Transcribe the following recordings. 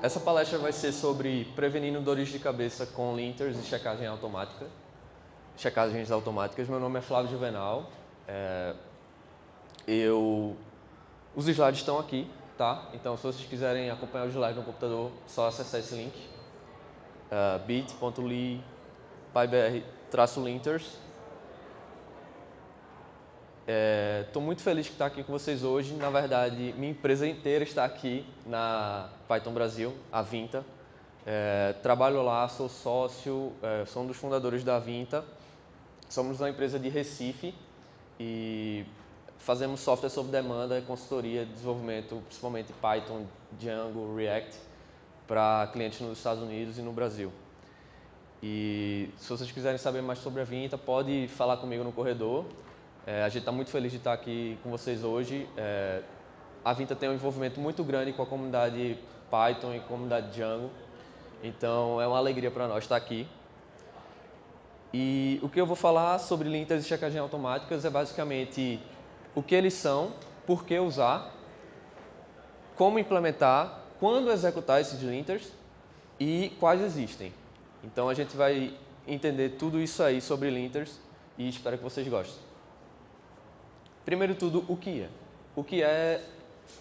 Essa palestra vai ser sobre prevenindo dores de cabeça com linters e checagens automáticas. Meu nome é Flávio Juvenal. Os slides estão aqui, tá? Então, se vocês quiserem acompanhar os slides no computador, só acessar esse link, bit.ly/pybr-linters. Estou muito feliz de estar aqui com vocês hoje. Na verdade, minha empresa inteira está aqui na Python Brasil, a Vinta. Trabalho lá, sou sócio, sou um dos fundadores da Vinta. Somos uma empresa de Recife e fazemos software sob demanda, consultoria de desenvolvimento, principalmente Python, Django, React, para clientes nos Estados Unidos e no Brasil. E se vocês quiserem saber mais sobre a Vinta, pode falar comigo no corredor. A gente está muito feliz de estar aqui com vocês hoje. A Vinta tem um envolvimento muito grande com a comunidade Python e comunidade Django, então é uma alegria para nós estar aqui. E o que eu vou falar sobre linters e checagem automáticas é basicamente o que eles são, por que usar, como implementar, quando executar esses linters e quais existem. Então a gente vai entender tudo isso aí sobre linters e espero que vocês gostem. Primeiro de tudo, o que é?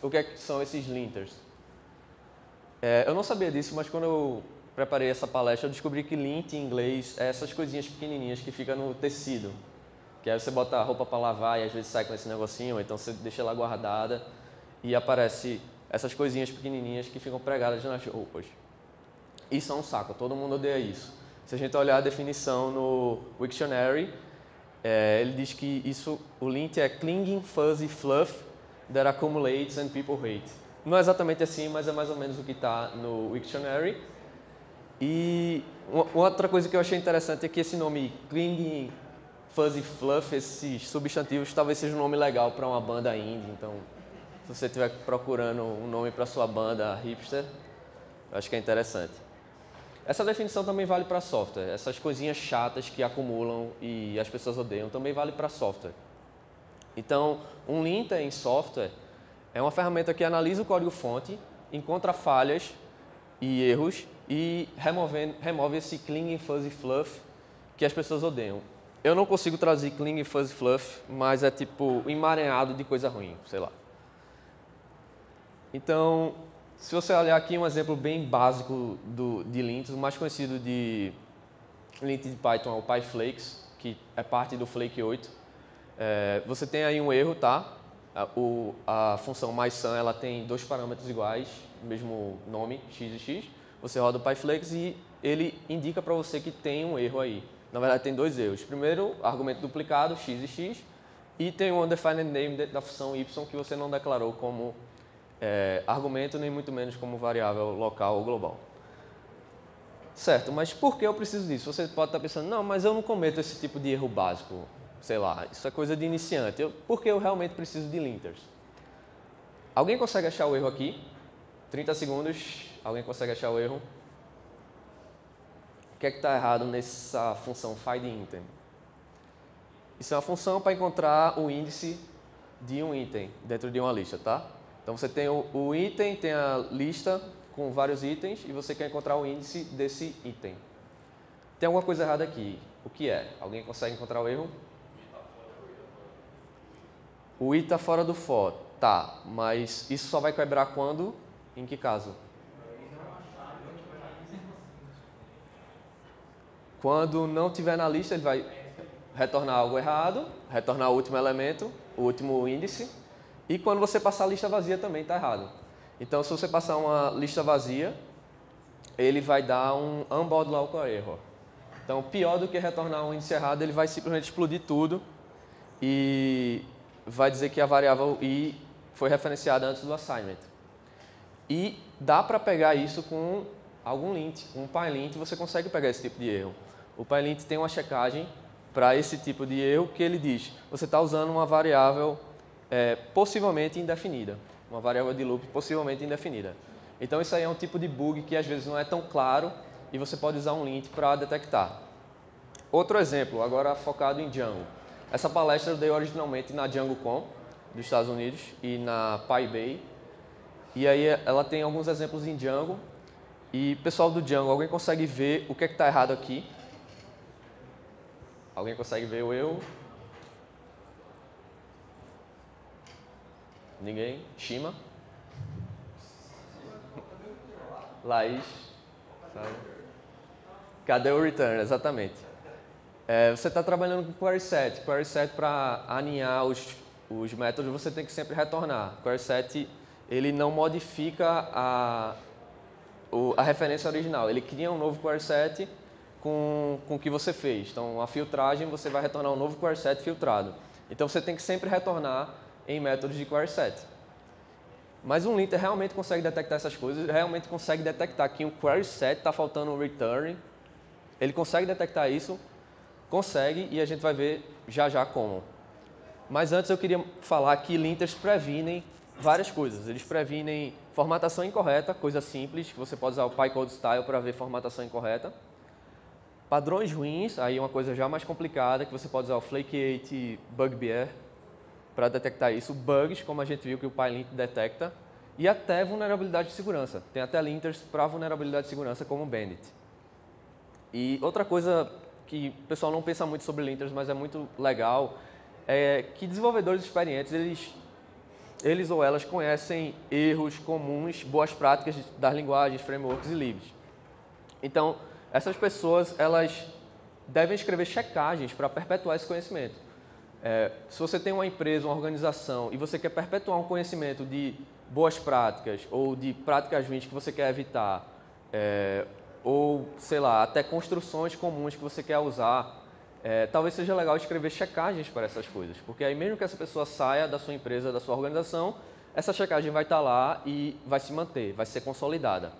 O que são esses linters? Eu não sabia disso, mas quando eu preparei essa palestra, eu descobri que lint em inglês é essas coisinhas pequenininhas que ficam no tecido. Que aí você bota a roupa para lavar e às vezes sai com esse negocinho, ou então você deixa ela guardada e aparece essas coisinhas pequenininhas que ficam pregadas nas roupas. Isso é um saco, todo mundo odeia isso. Se a gente olhar a definição no Wiktionary, ele diz que isso, o lint é clinging, fuzzy, fluff that accumulates and people hate. Não é exatamente assim, mas é mais ou menos o que está no Wiktionary. E outra coisa que eu achei interessante é que esse nome clinging, fuzzy, fluff, esses substantivos, talvez seja um nome legal para uma banda indie. Então, se você estiver procurando um nome para sua banda hipster, eu acho que é interessante. Essa definição também vale para software. Essas coisinhas chatas que acumulam e as pessoas odeiam também vale para software. Então, um linter em software é uma ferramenta que analisa o código-fonte, encontra falhas e erros e remove esse clinging, fuzzy, fluff que as pessoas odeiam. Eu não consigo trazer clinging, fuzzy, fluff, mas é tipo emaranhado de coisa ruim, sei lá. Então, se você olhar aqui um exemplo bem básico de lint, o mais conhecido de lint de Python é o PyFlakes, que é parte do Flake8. Você tem aí um erro, tá? A função -sum, ela tem dois parâmetros iguais, mesmo nome, x e x. Você roda o PyFlakes e ele indica para você que tem um erro aí. Na verdade, tem dois erros. Primeiro, argumento duplicado, x e x. E tem um undefined name dentro da função y que você não declarou como argumento, nem muito menos como variável local ou global. Certo, mas por que eu preciso disso? Você pode estar pensando, não, mas eu não cometo esse tipo de erro básico. Sei lá, isso é coisa de iniciante. Por que eu realmente preciso de linters? Alguém consegue achar o erro aqui? 30 segundos, alguém consegue achar o erro? O que é que está errado nessa função findItem? Isso é uma função para encontrar o índice de um item dentro de uma lista, tá? Então você tem o item, tem a lista com vários itens e você quer encontrar o índice desse item. Tem alguma coisa errada aqui. O que é? Alguém consegue encontrar o erro? O i está fora do for. Tá, mas isso só vai quebrar quando? Em que caso? Quando não tiver na lista, ele vai retornar algo errado, retornar o último elemento, o último índice. E quando você passar a lista vazia também está errado. Então, se você passar uma lista vazia, ele vai dar um unbound local error. Então, pior do que retornar um índice errado, ele vai simplesmente explodir tudo e vai dizer que a variável i foi referenciada antes do assignment. E dá para pegar isso com algum lint. Com um PyLint você consegue pegar esse tipo de erro. O PyLint tem uma checagem para esse tipo de erro que ele diz, você está usando uma variável possivelmente indefinida, uma variável de loop possivelmente indefinida. Então isso aí é um tipo de bug que às vezes não é tão claro e você pode usar um lint para detectar. Outro exemplo, agora focado em Django. Essa palestra eu dei originalmente na DjangoCon dos Estados Unidos e na PyBay. E aí ela tem alguns exemplos em Django E pessoal do Django, alguém consegue ver o que é que está errado aqui? Alguém consegue ver o eu? Ninguém? Shima? Laís? Sabe? Cadê o return? Exatamente. É, você está trabalhando com query set. Query set, para aninhar os métodos, você tem que sempre retornar. Query set, ele não modifica a referência original. Ele cria um novo query set com o que você fez. Então, a filtragem, você vai retornar um novo query set filtrado. Então, você tem que sempre retornar em métodos de query set. Mas um linter realmente consegue detectar essas coisas, realmente consegue detectar que o query set está faltando um return. Ele consegue detectar isso, consegue, e a gente vai ver já já como. Mas antes eu queria falar que linters previnem várias coisas. Eles previnem formatação incorreta, coisa simples, que você pode usar o PyCodeStyle para ver formatação incorreta. Padrões ruins, aí uma coisa já mais complicada, que você pode usar o Flake8 Bugbear para detectar isso. Bugs, como a gente viu que o PyLint detecta. E até vulnerabilidade de segurança. Tem até linters para vulnerabilidade de segurança, como o Bandit. E outra coisa que o pessoal não pensa muito sobre linters, mas é muito legal, é que desenvolvedores experientes, eles ou elas conhecem erros comuns, boas práticas das linguagens, frameworks e libs. Então, essas pessoas, elas devem escrever checagens para perpetuar esse conhecimento. É, se você tem uma empresa, uma organização, e você quer perpetuar um conhecimento de boas práticas ou de práticas ruins que você quer evitar, ou, sei lá, até construções comuns que você quer usar, talvez seja legal escrever checagens para essas coisas, porque aí mesmo que essa pessoa saia da sua empresa, da sua organização, essa checagem vai estar lá e vai se manter, vai ser consolidada.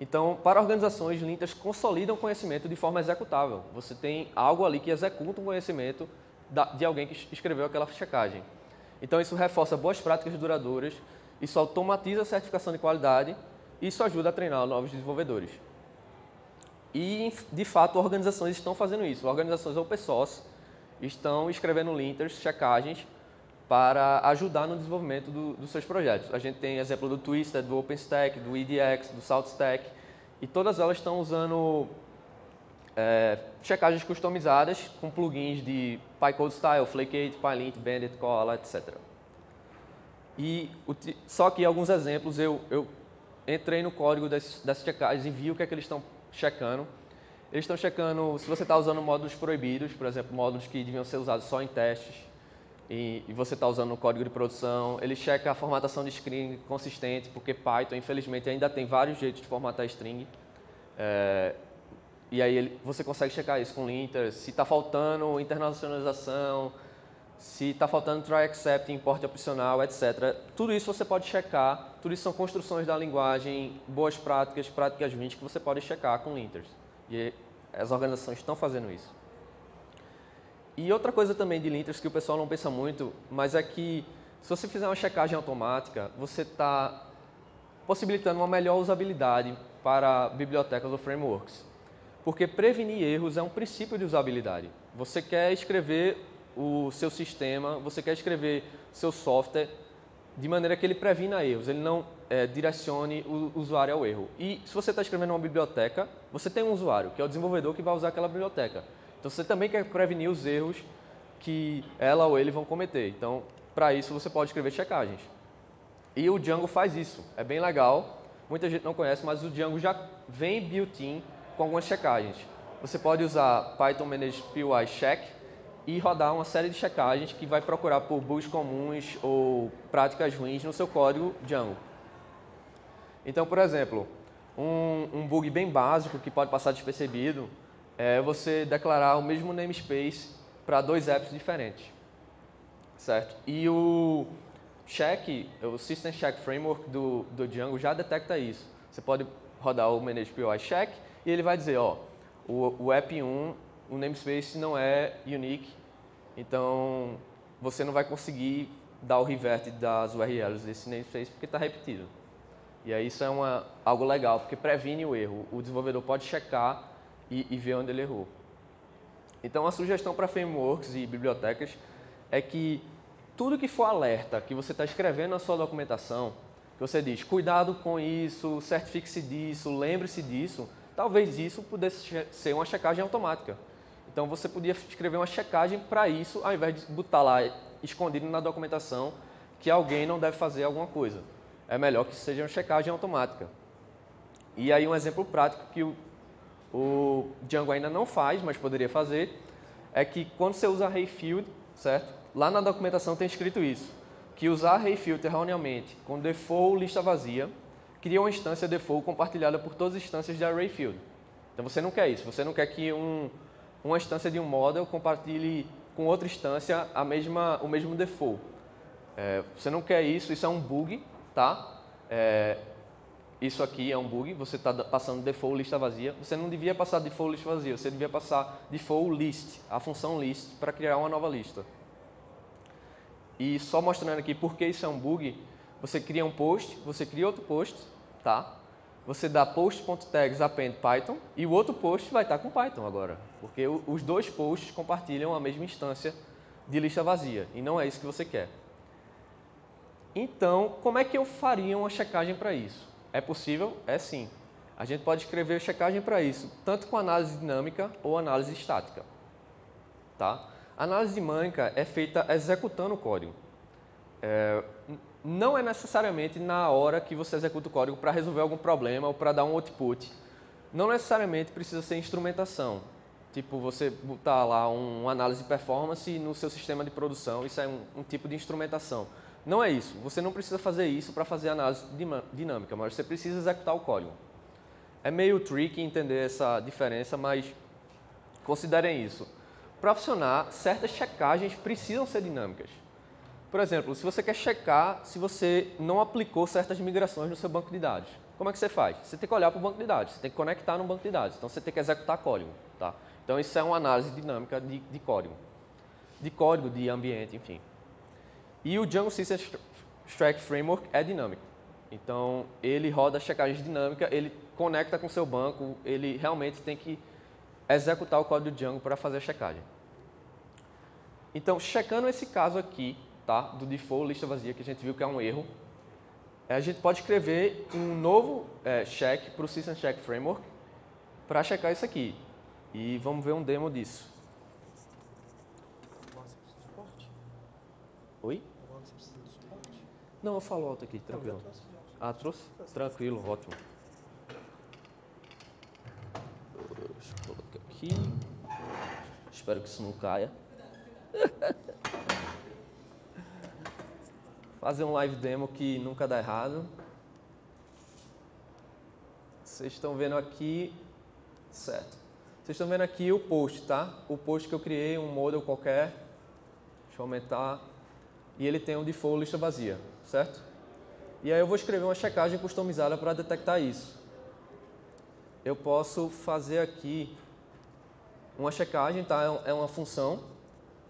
Então, para organizações, linters consolidam conhecimento de forma executável. Você tem algo ali que executa um conhecimento de alguém que escreveu aquela checagem. Então, isso reforça boas práticas duradouras, isso automatiza a certificação de qualidade e isso ajuda a treinar novos desenvolvedores. E, de fato, organizações estão fazendo isso. Organizações open source estão escrevendo linters, checagens, para ajudar no desenvolvimento dos seus projetos. A gente tem exemplo do Twisted, do OpenStack, do EDX, do SaltStack, e todas elas estão usando checagens customizadas com plugins de PyCodeStyle, Flake8, PyLint, Bandit, Koala, etc. E só que alguns exemplos, eu entrei no código dessas checagens e vi o que é que eles estão checando. Eles estão checando se você está usando módulos proibidos, por exemplo, módulos que deviam ser usados só em testes, e você está usando o código de produção. Ele checa a formatação de string consistente, porque Python, infelizmente, ainda tem vários jeitos de formatar string. E aí você consegue checar isso com linters, se está faltando internacionalização, se está faltando try except, import opcional, etc. Tudo isso você pode checar, tudo isso são construções da linguagem, boas práticas, práticas ruins que você pode checar com linters. E as organizações estão fazendo isso. E outra coisa também de linters que o pessoal não pensa muito, mas é que se você fizer uma checagem automática, você está possibilitando uma melhor usabilidade para bibliotecas ou frameworks. Porque prevenir erros é um princípio de usabilidade. Você quer escrever o seu sistema, você quer escrever seu software de maneira que ele previna erros, ele não direcione o usuário ao erro. E se você está escrevendo uma biblioteca, você tem um usuário, que é o desenvolvedor que vai usar aquela biblioteca. Então você também quer prevenir os erros que ela ou ele vão cometer. Então, para isso, você pode escrever checagens. E o Django faz isso, é bem legal. Muita gente não conhece, mas o Django já vem built-in com algumas checagens. Você pode usar Python Manage PY Check e rodar uma série de checagens que vai procurar por bugs comuns ou práticas ruins no seu código Django. Então, por exemplo, um bug bem básico que pode passar despercebido é você declarar o mesmo namespace para dois apps diferentes, certo? E o check, o System Check Framework do Django já detecta isso. Você pode rodar o Manage PY Check e ele vai dizer, ó, o app 1, o namespace não é unique, então você não vai conseguir dar o revert das URLs desse namespace porque está repetido. E aí isso é algo legal, porque previne o erro. O desenvolvedor pode checar e ver onde ele errou. Então a sugestão para frameworks e bibliotecas é que tudo que for alerta que você está escrevendo na sua documentação, que você diz, cuidado com isso, certifique-se disso, lembre-se disso, talvez isso pudesse ser uma checagem automática. Então você podia escrever uma checagem para isso, ao invés de botar lá escondido na documentação que alguém não deve fazer alguma coisa. É melhor que seja uma checagem automática. E aí um exemplo prático que o Django ainda não faz, mas poderia fazer, é que quando você usa array field, certo? Lá na documentação tem escrito isso, que usar array field erroneamente com default lista vazia cria uma instância default compartilhada por todas as instâncias de array field. Então você não quer isso, você não quer que uma instância de um model compartilhe com outra instância o mesmo default. Você não quer isso, isso é um bug, tá? Isso aqui é um bug, você está passando default lista vazia. Você não devia passar default lista vazia, você devia passar default list, a função list, para criar uma nova lista. E só mostrando aqui porque isso é um bug, você cria um post, você cria outro post, tá? Você dá post.tags append Python e o outro post vai estar com Python agora, porque os dois posts compartilham a mesma instância de lista vazia e não é isso que você quer. Então, como é que eu faria uma checagem para isso? É possível? É sim. A gente pode escrever checagem para isso, tanto com análise dinâmica ou análise estática. Tá? A análise dinâmica é feita executando o código. Não é necessariamente na hora que você executa o código para resolver algum problema ou para dar um output. Não necessariamente precisa ser instrumentação. Tipo, você botar lá uma análise de performance no seu sistema de produção, isso é um tipo de instrumentação. Não é isso. Você não precisa fazer isso para fazer análise dinâmica, mas você precisa executar o código. É meio tricky entender essa diferença, mas considerem isso. Para funcionar, certas checagens precisam ser dinâmicas. Por exemplo, se você quer checar se você não aplicou certas migrações no seu banco de dados, como é que você faz? Você tem que olhar para o banco de dados, você tem que conectar no banco de dados, então você tem que executar código. Tá? Então isso é uma análise dinâmica de código, de ambiente, enfim. E o Django System Track Framework é dinâmico. Então ele roda checagens dinâmicas, ele conecta com o seu banco, ele realmente tem que executar o código do Django para fazer a checagem. Então, checando esse caso aqui, tá, do default lista vazia, que a gente viu que é um erro, a gente pode escrever um novo check para o System Check Framework para checar isso aqui. E vamos ver um demo disso. Oi? Você precisa de suporte? Não, eu falo alto aqui, tranquilo. Ah, trouxe? Tranquilo, ótimo. Deixa eu colocar aqui. Espero que isso não caia. Fazer um live demo que nunca dá errado. Vocês estão vendo aqui, certo? Vocês estão vendo aqui o post, tá? O post que eu criei, um model qualquer. Deixa eu aumentar. E ele tem um default lista vazia, certo? E aí eu vou escrever uma checagem customizada para detectar isso. Eu posso fazer aqui uma checagem, tá? É uma função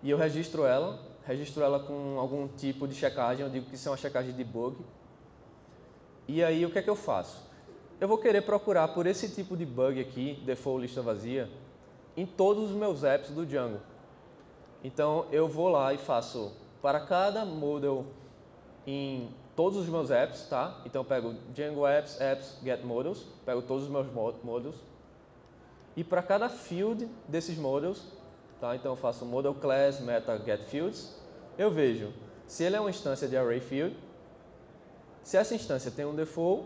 e eu registro ela. Registro ela com algum tipo de checagem, eu digo que isso é uma checagem de bug. E aí o que é que eu faço? Eu vou querer procurar por esse tipo de bug aqui, default lista vazia, em todos os meus apps do Django. Então eu vou lá e faço para cada model em todos os meus apps, tá? Então eu pego Django apps, apps, get models, pego todos os meus models. E para cada field desses models, tá? Então eu faço model class, meta, get fields. Eu vejo se ele é uma instância de array field, se essa instância tem um default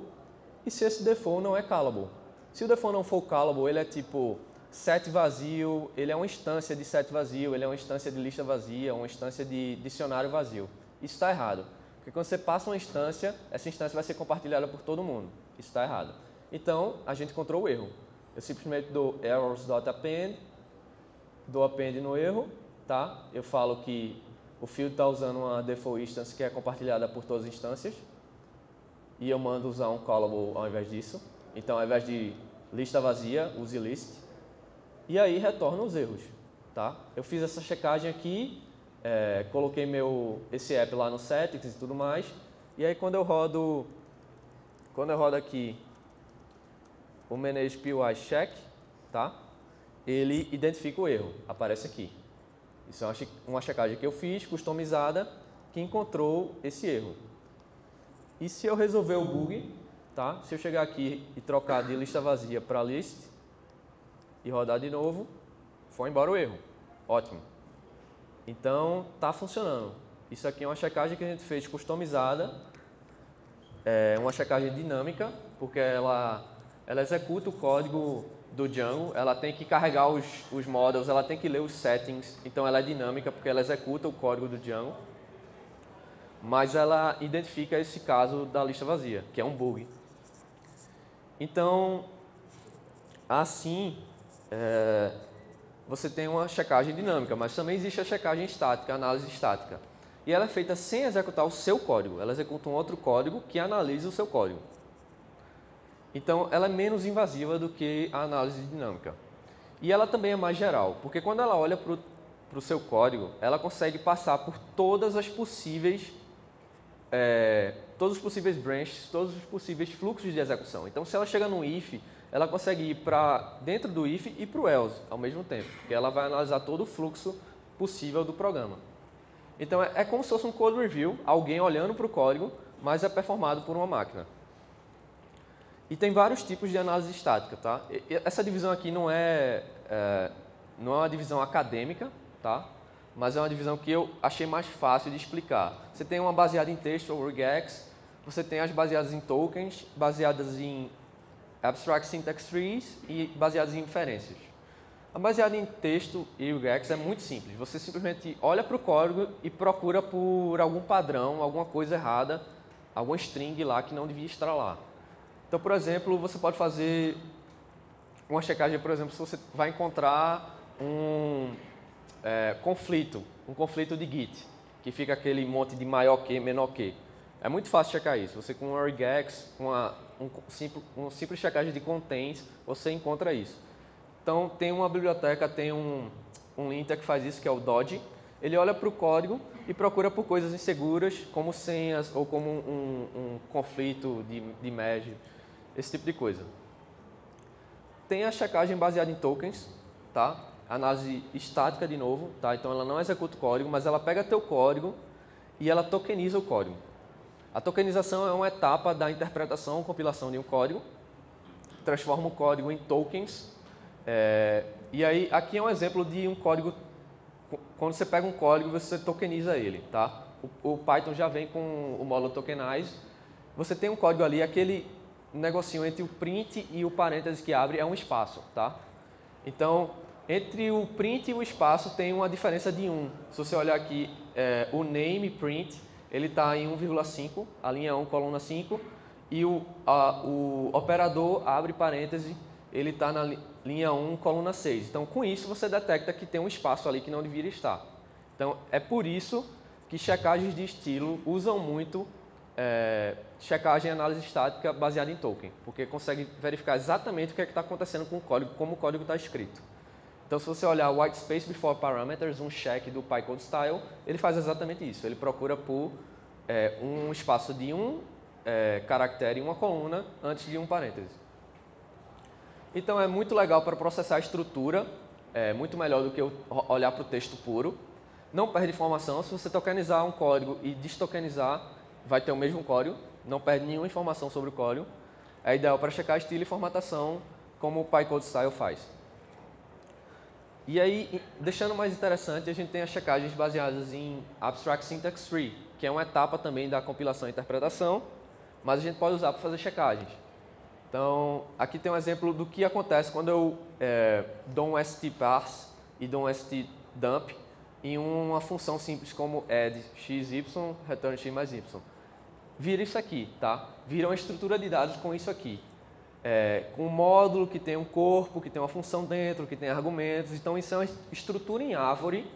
e se esse default não é callable. Se o default não for callable, ele é tipo set vazio, ele é uma instância de set vazio, ele é uma instância de lista vazia, uma instância de dicionário vazio. Isso está errado, porque quando você passa uma instância, essa instância vai ser compartilhada por todo mundo. Isso está errado. Então, a gente encontrou o erro. Eu simplesmente dou errors.append, dou append no erro, tá? Eu falo que o field está usando uma default instance que é compartilhada por todas as instâncias e eu mando usar um callable ao invés disso. Então, ao invés de lista vazia, use list e aí retorno os erros, tá? Eu fiz essa checagem aqui, coloquei esse app lá no settings e tudo mais e aí quando eu rodo aqui o manage PY check, tá? Ele identifica o erro, aparece aqui. Isso é uma checagem que eu fiz, customizada, que encontrou esse erro. E se eu resolver o bug, tá? Se eu chegar aqui e trocar de lista vazia para list e rodar de novo, foi embora o erro. Ótimo. Então, tá funcionando. Isso aqui é uma checagem que a gente fez customizada. É uma checagem dinâmica, porque ela executa o código do Django, ela tem que carregar os models, ela tem que ler os settings, então ela é dinâmica porque ela executa o código do Django, mas ela identifica esse caso da lista vazia, que é um bug. Então, assim, você tem uma checagem dinâmica, mas também existe a checagem estática, a análise estática. E ela é feita sem executar o seu código, ela executa um outro código que analisa o seu código. Então, ela é menos invasiva do que a análise dinâmica. E ela também é mais geral, porque quando ela olha para o seu código, ela consegue passar por todas as possíveis, todos os possíveis branches, todos os possíveis fluxos de execução. Então, se ela chega num if, ela consegue ir para dentro do if e para o else ao mesmo tempo, porque ela vai analisar todo o fluxo possível do programa. Então, é como se fosse um code review, alguém olhando para o código, mas é performado por uma máquina. E tem vários tipos de análise estática, tá? Essa divisão aqui não é uma divisão acadêmica, tá? Mas é uma divisão que eu achei mais fácil de explicar. Você tem uma baseada em texto, ou regex, você tem as baseadas em tokens, baseadas em abstract syntax trees e baseadas em inferências. A baseada em texto e regex é muito simples. Você simplesmente olha para o código e procura por algum padrão, alguma coisa errada, alguma string lá que não devia estar lá. Então, por exemplo, você pode fazer uma checagem, por exemplo, se você vai encontrar um conflito de Git, que fica aquele monte de maior que, menor que. É muito fácil checar isso. Você com um regex, uma simples checagem de contains, você encontra isso. Então, tem uma biblioteca, tem um linter que faz isso, que é o Dodge. Ele olha para o código e procura por coisas inseguras, como senhas ou como um conflito de merge. Esse tipo de coisa. Tem a checagem baseada em tokens, tá? Análise estática de novo, tá? Então ela não executa o código, mas ela pega teu código e ela tokeniza o código. A tokenização é uma etapa da interpretação ou compilação de um código, transforma o código em tokens. E aí aqui é um exemplo de um código, quando você pega um código, você tokeniza ele, tá? O Python já vem com o módulo tokenize. Você tem um código ali, aquele negocinho entre o print e o parênteses que abre é um espaço, tá? Então, entre o print e o espaço tem uma diferença de 1. Se você olhar aqui, o name print, ele está em 1,5, a linha 1, coluna 5, e o operador abre parênteses, ele está na linha 1, coluna 6. Então, com isso, você detecta que tem um espaço ali que não deveria estar. Então, é por isso que checagens de estilo usam muito checagem e análise estática baseada em token, porque consegue verificar exatamente o que é que está acontecendo com o código, como o código está escrito. Então, se você olhar white space before parameters, um check do PyCodeStyle, ele faz exatamente isso. Ele procura por um espaço de um caractere e uma coluna antes de um parêntese. Então, é muito legal para processar a estrutura, é muito melhor do que olhar para o texto puro. Não perde informação. Se você tokenizar um código e destokenizar, vai ter o mesmo código, não perde nenhuma informação sobre o código. É ideal para checar estilo e formatação, como o PyCodeStyle faz. E aí, deixando mais interessante, a gente tem as checagens baseadas em Abstract Syntax Tree, que é uma etapa também da compilação e interpretação, mas a gente pode usar para fazer checagens. Então, aqui tem um exemplo do que acontece quando eu dou um stparse e dou um stdump em uma função simples como add xy, return x mais y. Vira isso aqui, tá? Vira uma estrutura de dados com isso aqui. Com um módulo que tem um corpo, que tem uma função dentro, que tem argumentos. Então, isso é uma estrutura em árvore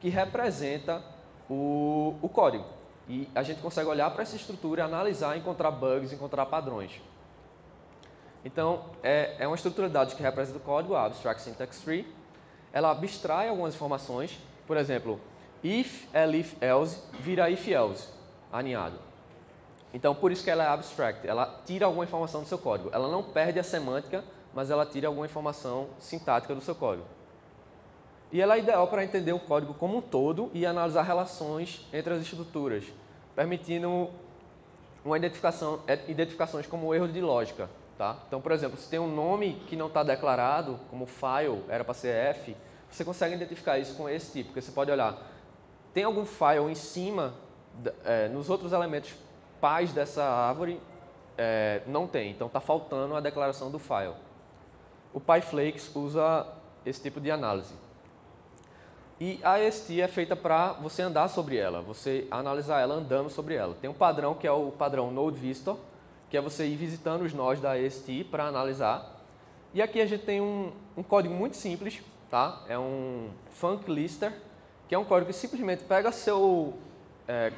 que representa o código. E a gente consegue olhar para essa estrutura, analisar, encontrar bugs, encontrar padrões. Então, é uma estrutura de dados que representa o código, a Abstract Syntax Tree. Ela abstrai algumas informações. Por exemplo, if é if else, vira if else, aninhado. Então, por isso que ela é abstract. Ela tira alguma informação do seu código. Ela não perde a semântica, mas ela tira alguma informação sintática do seu código. E ela é ideal para entender o código como um todo e analisar relações entre as estruturas, permitindo uma identificações como erro de lógica. Tá? Então, por exemplo, se tem um nome que não está declarado, como file, era para ser F, você consegue identificar isso com esse tipo, porque você pode olhar, tem algum file em cima, nos outros elementos pais dessa árvore, não tem, então está faltando a declaração do file. O PyFlakes usa esse tipo de análise. E a AST é feita para você andar sobre ela, você analisar ela andando sobre ela. Tem um padrão que é o padrão Node Visitor, que é você ir visitando os nós da AST para analisar. E aqui a gente tem um código muito simples, tá? É um func lister, que é um código que simplesmente pega seu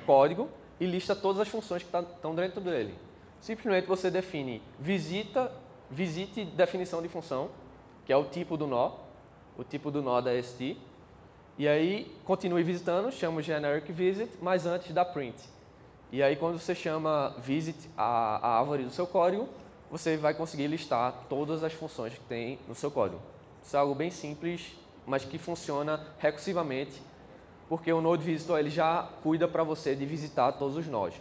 código e lista todas as funções que estão dentro dele. Simplesmente você define visite definição de função, que é o tipo do nó, da AST. E aí continue visitando, chama o generic visit, mas antes dá print. E aí quando você chama visit a árvore do seu código, você vai conseguir listar todas as funções que tem no seu código. Isso é algo bem simples, mas que funciona recursivamente, porque o Node Visitor ele já cuida para você de visitar todos os nós.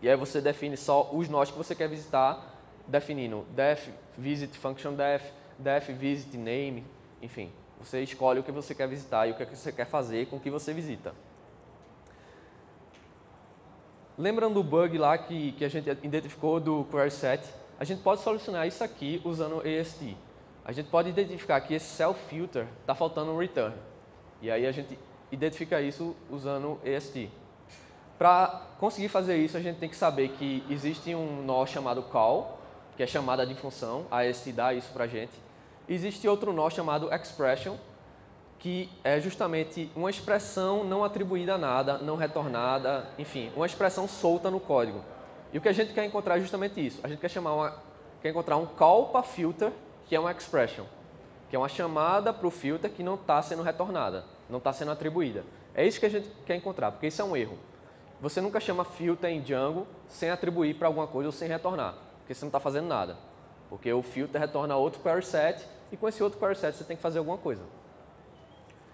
E aí você define só os nós que você quer visitar, definindo def visit function def, def visit name, enfim. Você escolhe o que você quer visitar e o que você quer fazer com o que você visita. Lembrando do bug lá que a gente identificou do query set, a gente pode solucionar isso aqui usando AST. A gente pode identificar que esse self-filter está faltando um return. E aí a gente identifica isso usando AST. Para conseguir fazer isso, a gente tem que saber que existe um nó chamado call, que é chamada de função, a AST dá isso para a gente. Existe outro nó chamado expression, que é justamente uma expressão não atribuída a nada, não retornada, enfim, uma expressão solta no código. E o que a gente quer encontrar é justamente isso. A gente quer encontrar um call para filter, que é uma expression, que é uma chamada para o filter que não está sendo retornada, não está sendo atribuída. É isso que a gente quer encontrar, porque isso é um erro. Você nunca chama filter em Django sem atribuir para alguma coisa ou sem retornar, porque você não está fazendo nada. Porque o filter retorna outro query set, e com esse outro query set você tem que fazer alguma coisa.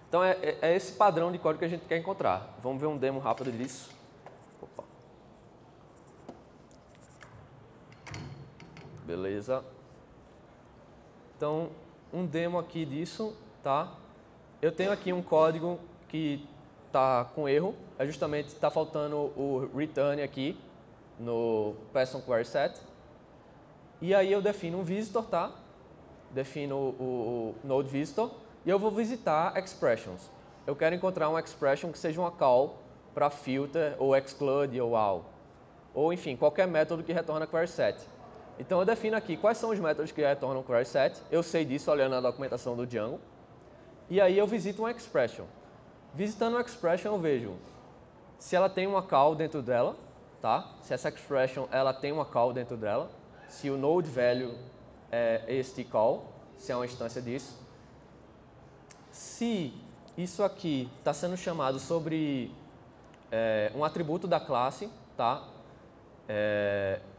Então é esse padrão de código que a gente quer encontrar. Vamos ver um demo rápido disso. Opa. Beleza. Então, um demo aqui disso, tá? Eu tenho aqui um código que tá com erro. É justamente, tá faltando o return aqui no Python query set. E aí eu defino um visitor, tá? Defino o node visitor. E eu vou visitar expressions. Eu quero encontrar uma expression que seja uma call para filter, ou exclude, ou all. Ou, enfim, qualquer método que retorna query set. Então eu defino aqui quais são os métodos que retornam query set. Eu sei disso olhando a documentação do Django. E aí eu visito uma expression. Visitando uma expression eu vejo se ela tem uma call dentro dela, tá? Se essa expression ela tem uma call dentro dela. Se o node value é este call, se é uma instância disso. Se isso aqui está sendo chamado sobre um atributo da classe, tá?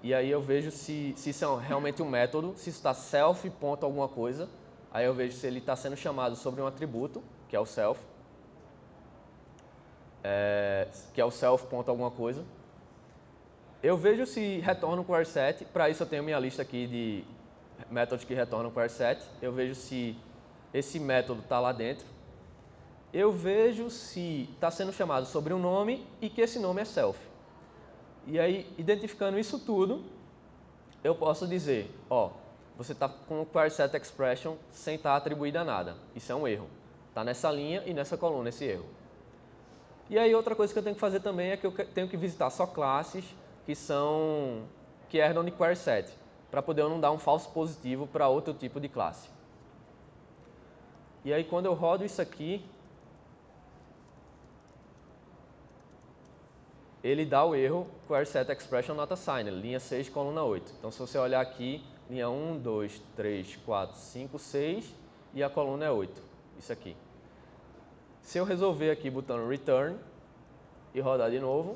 E aí eu vejo se isso é realmente um método, se isso está self ponto alguma coisa, aí eu vejo se ele está sendo chamado sobre um atributo, que é o self, que é o self ponto alguma coisa. Eu vejo se retorna o query set, para isso eu tenho minha lista aqui de métodos que retornam o query set, eu vejo se esse método está lá dentro. Eu vejo se está sendo chamado sobre um nome e que esse nome é self. E aí, identificando isso tudo, eu posso dizer, ó, você está com o query set expression sem estar atribuída a nada. Isso é um erro. Está nessa linha e nessa coluna esse erro. E aí, outra coisa que eu tenho que fazer também é que eu tenho que visitar só classes que herdam de query set, para poder eu não dar um falso positivo para outro tipo de classe. E aí quando eu rodo isso aqui, ele dá o erro query set expression not assigned, linha 6, coluna 8. Então se você olhar aqui, linha 1, 2, 3, 4, 5, 6 e a coluna é 8, isso aqui. Se eu resolver aqui botando return e rodar de novo,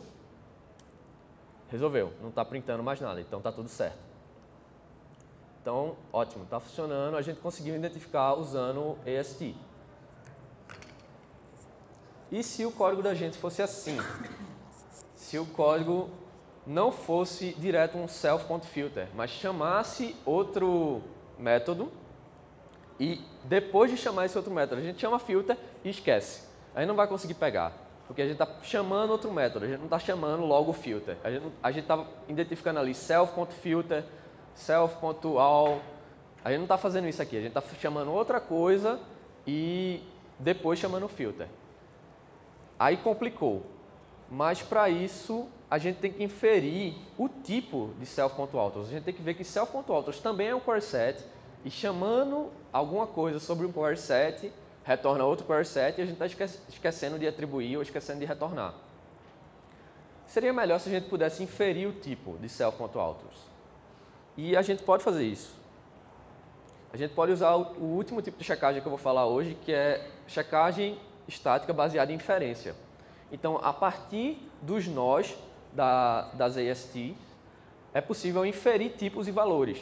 resolveu, não está printando mais nada, então está tudo certo. Então, ótimo, está funcionando, a gente conseguiu identificar usando AST. E se o código da gente fosse assim? Se o código não fosse direto um self.filter, mas chamasse outro método e depois de chamar esse outro método, a gente chama filter e esquece. A gente não vai conseguir pegar, porque a gente está chamando outro método, a gente não está chamando logo filter. A gente está identificando ali self.filter, self.all. A gente não está fazendo isso aqui, a gente está chamando outra coisa e depois chamando filter. Aí complicou. Mas para isso, a gente tem que inferir o tipo de self.authors. A gente tem que ver que self.authors também é um query set e chamando alguma coisa sobre um query set, retorna outro query set e a gente está esquecendo de atribuir ou esquecendo de retornar. Seria melhor se a gente pudesse inferir o tipo de self.authors. E a gente pode fazer isso. A gente pode usar o último tipo de checagem que eu vou falar hoje, que é checagem estática baseada em inferência. Então, a partir dos nós das ASTs, é possível inferir tipos e valores.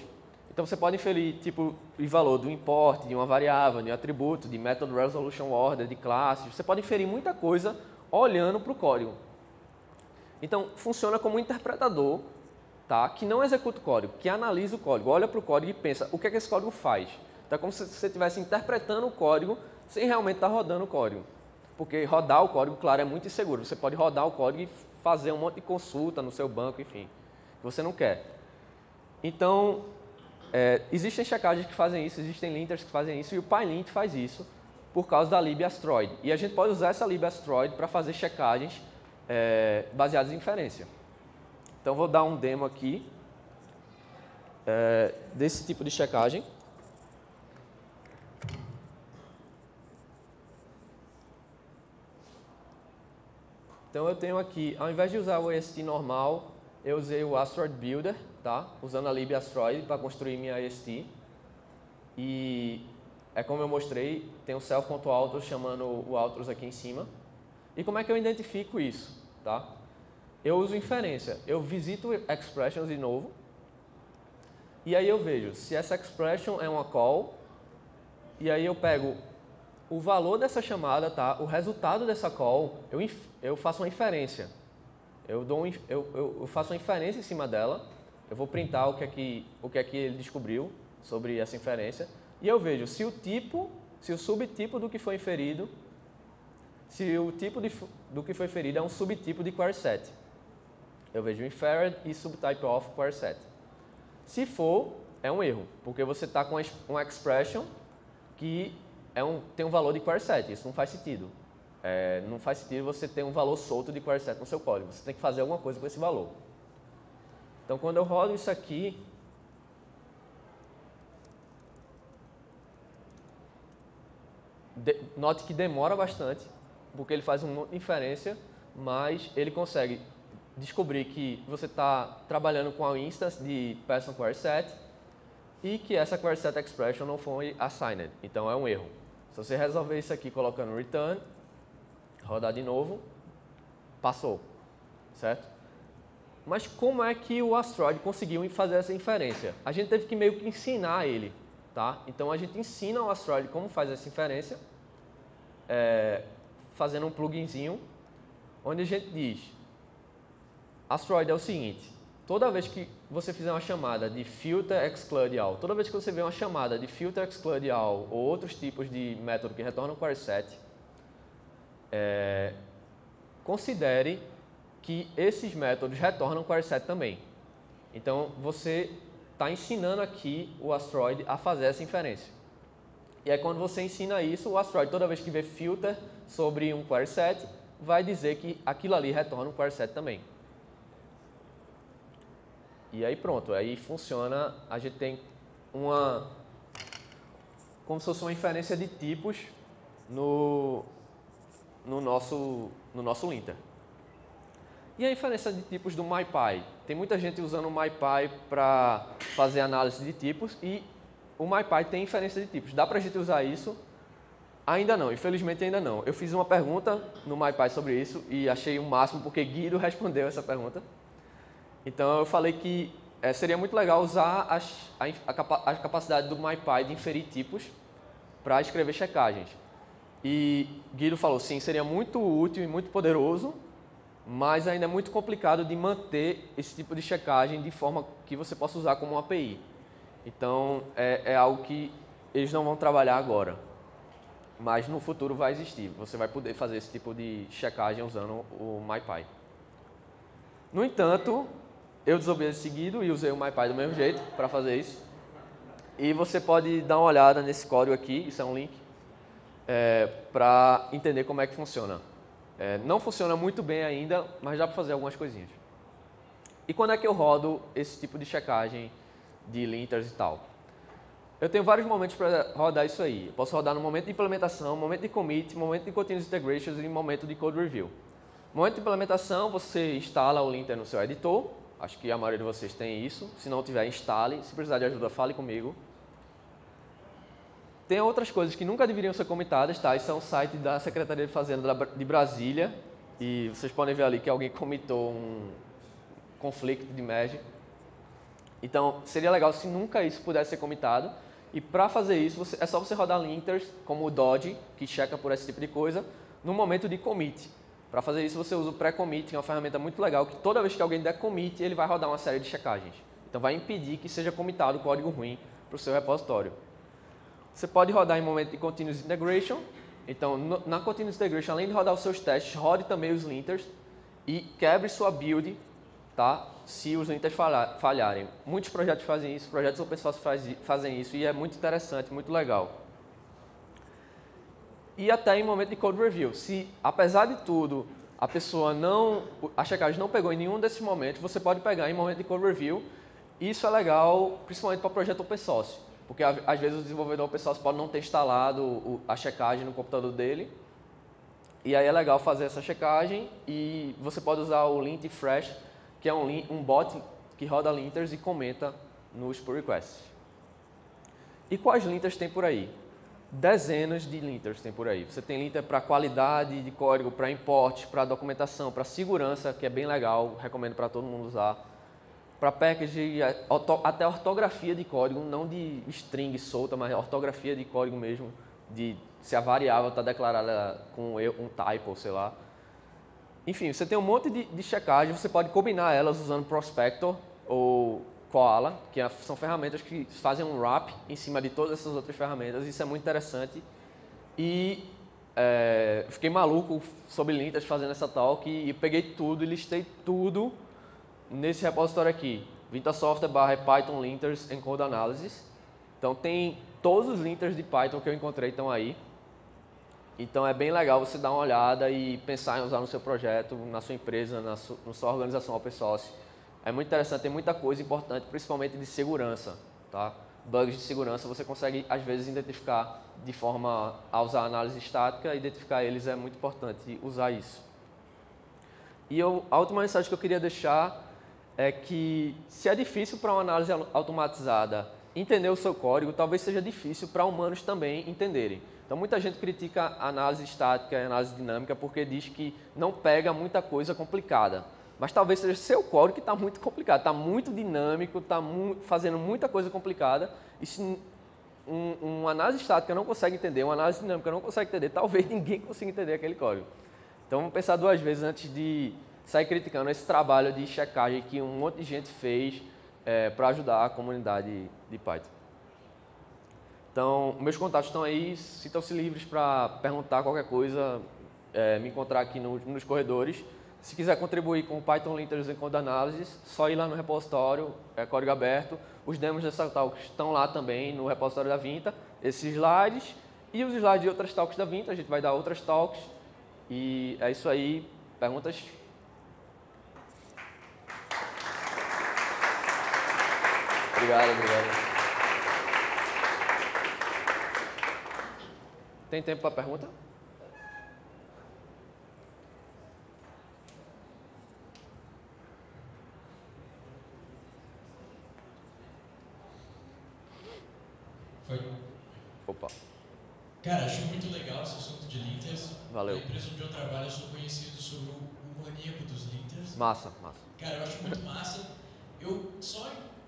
Então, você pode inferir tipo e valor do import, de uma variável, de um atributo, de method resolution order, de classes. Você pode inferir muita coisa olhando para o código. Então, funciona como um interpretador, tá? Que não executa o código, que analisa o código, olha para o código e pensa o que é que esse código faz. Então, é como se você estivesse interpretando o código sem realmente estar rodando o código. Porque rodar o código, claro, é muito inseguro. Você pode rodar o código e fazer um monte de consulta no seu banco, enfim, que você não quer. Então, existem checagens que fazem isso, existem linters que fazem isso, e o PyLint faz isso por causa da lib Astroid. E a gente pode usar essa lib Astroid para fazer checagens baseadas em inferência. Então, vou dar um demo aqui desse tipo de checagem. Então, eu tenho aqui, ao invés de usar o AST normal, eu usei o Astroid Builder, tá? Usando a lib Astroid para construir minha AST. E é como eu mostrei, tem o self.authors chamando o authors aqui em cima. E como é que eu identifico isso, tá? Eu uso inferência, eu visito expressions de novo e aí eu vejo se essa expression é uma call e aí eu pego o valor dessa chamada, tá? O resultado dessa call, eu faço uma inferência, eu faço uma inferência em cima dela, eu vou printar o que é que ele descobriu sobre essa inferência e eu vejo se o tipo, se o subtipo do que foi inferido, se o tipo do que foi inferido é um subtipo de query set. Eu vejo inferred e subtype of query set. Se for, é um erro, porque você está com uma expression que tem um valor de query set. Isso não faz sentido. Não faz sentido você ter um valor solto de query set no seu código. Você tem que fazer alguma coisa com esse valor. Então, quando eu rodo isso aqui, note que demora bastante, porque ele faz uma inferência, mas ele consegue descobrir que você está trabalhando com a instance de person query set e que essa query set expression não foi assigned, então é um erro. Se você resolver isso aqui colocando return, rodar de novo, passou, certo? Mas como é que o Astroid conseguiu fazer essa inferência? A gente teve que meio que ensinar ele, tá? Então a gente ensina o Astroid como faz essa inferência, fazendo um pluginzinho, onde a gente diz, Astroid é o seguinte, toda vez que você fizer uma chamada de filter exclude all, toda vez que você vê uma chamada de filter exclude all ou outros tipos de método que retornam query set, considere que esses métodos retornam query set também. Então, você está ensinando aqui o Astroid a fazer essa inferência. E aí, quando você ensina isso, o Astroid, toda vez que vê filter sobre um query set, vai dizer que aquilo ali retorna um query set também. E aí pronto, aí funciona, a gente tem como se fosse uma inferência de tipos no nosso linter. E a inferência de tipos do MyPy? Tem muita gente usando o MyPy para fazer análise de tipos e o MyPy tem inferência de tipos. Dá para a gente usar isso? Ainda não, infelizmente ainda não. Eu fiz uma pergunta no MyPy sobre isso e achei o máximo porque Guido respondeu essa pergunta. Então eu falei que seria muito legal usar a capacidade do MyPy de inferir tipos para escrever checagens. E Guido falou sim, seria muito útil e muito poderoso, mas ainda é muito complicado de manter esse tipo de checagem de forma que você possa usar como uma API. Então, é algo que eles não vão trabalhar agora, mas no futuro vai existir. Você vai poder fazer esse tipo de checagem usando o MyPy. No entanto, eu desobedeci seguido e usei o MyPy do mesmo jeito para fazer isso. E você pode dar uma olhada nesse código aqui, isso é um link, para entender como é que funciona. Não funciona muito bem ainda, mas dá para fazer algumas coisinhas. E quando é que eu rodo esse tipo de checagem de linters e tal? Eu tenho vários momentos para rodar isso aí. Eu posso rodar no momento de implementação, momento de commit, momento de continuous integration e momento de code review. No momento de implementação, você instala o linter no seu editor. Acho que a maioria de vocês tem isso. Se não tiver, instale. Se precisar de ajuda, fale comigo. Tem outras coisas que nunca deveriam ser comitadas, tá? Isso é um site da Secretaria de Fazenda de Brasília. E vocês podem ver ali que alguém comitou um conflito de merge. Então, seria legal se nunca isso pudesse ser comitado. E para fazer isso, é só você rodar linters, como o Dodge, que checa por esse tipo de coisa, no momento de commit. Para fazer isso, você usa o pré-commit, que é uma ferramenta muito legal, que toda vez que alguém der commit, ele vai rodar uma série de checagens. Então, vai impedir que seja comitado código ruim para o seu repositório. Você pode rodar em momento de continuous integration. Então, na continuous integration, além de rodar os seus testes, rode também os linters e quebre sua build, tá? Se os linters falharem. Muitos projetos fazem isso, projetos open source fazem isso, e é muito interessante, muito legal. E até em momento de code review. Se, apesar de tudo, a checagem não pegou em nenhum desses momentos, você pode pegar em momento de code review. Isso é legal, principalmente para projeto open source, porque às vezes o desenvolvedor open source pode não ter instalado a checagem no computador dele. E aí é legal fazer essa checagem, e você pode usar o LintFresh, que é um bot que roda linters e comenta nos pull requests. E quais linters tem por aí? Dezenas de linters tem por aí. Você tem linter para qualidade de código, para import, para documentação, para segurança, que é bem legal, recomendo para todo mundo usar, para package, até ortografia de código, não de string solta, mas ortografia de código mesmo, de se a variável está declarada com um typo, sei lá. Enfim, você tem um monte de checagem, você pode combinar elas usando Prospector ou Koala, que são ferramentas que fazem um wrap em cima de todas essas outras ferramentas. Isso é muito interessante. E fiquei maluco sobre linters fazendo essa talk, e peguei tudo e listei tudo nesse repositório aqui, Vinta Software /Python linters and code analysis. Então tem todos os linters de Python que eu encontrei, estão aí. Então é bem legal você dar uma olhada e pensar em usar no seu projeto, na sua empresa, na sua organização open source. É muito interessante, tem muita coisa importante, principalmente de segurança, tá? Bugs de segurança você consegue, às vezes, identificar de forma a usar análise estática, identificar eles é muito importante usar isso. E a última mensagem que eu queria deixar é que, se é difícil para uma análise automatizada entender o seu código, talvez seja difícil para humanos também entenderem. Então, muita gente critica a análise estática e a análise dinâmica porque diz que não pega muita coisa complicada. Mas talvez seja seu código que está muito complicado, está muito dinâmico, está fazendo muita coisa complicada. E se uma análise estática não consegue entender, uma análise dinâmica não consegue entender, talvez ninguém consiga entender aquele código. Então vamos pensar duas vezes antes de sair criticando esse trabalho de checagem que um monte de gente fez para ajudar a comunidade de Python. Então, meus contatos estão aí, sintam-se livres para perguntar qualquer coisa, me encontrar aqui nos corredores. Se quiser contribuir com o Python Linters e Code Analysis, só ir lá no repositório, é código aberto. Os demos dessa talk estão lá também no repositório da Vinta, esses slides e os slides de outras talks da Vinta. A gente vai dar outras talks e é isso aí. Perguntas? Obrigado. Tem tempo para pergunta? Opa. Cara, acho muito legal esse assunto de linters. Valeu. Na empresa onde eu trabalho, eu sou conhecido sobre o maníaco dos linters. Massa, massa. Cara, eu acho muito massa. Eu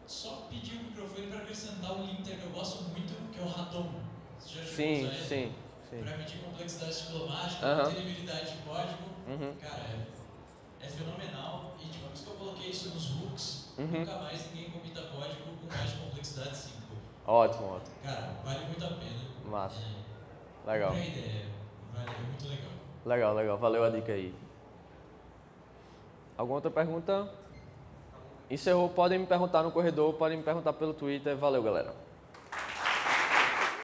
só pedi o microfone para acrescentar um linter que eu gosto muito, que é o Radon. Você já sim, usar sim, sim. Para medir complexidade de ciclomática, vulnerabilidade de código. Cara, é fenomenal e depois que eu coloquei isso nos hooks, nunca mais ninguém comita código com mais de complexidade 5. Ótimo, ótimo. Cara, vale muito a pena. Massa. É, legal. Tem ideia, é muito legal. Legal, legal. Valeu a dica aí. Alguma outra pergunta? Encerrou, podem me perguntar no corredor, podem me perguntar pelo Twitter. Valeu, galera.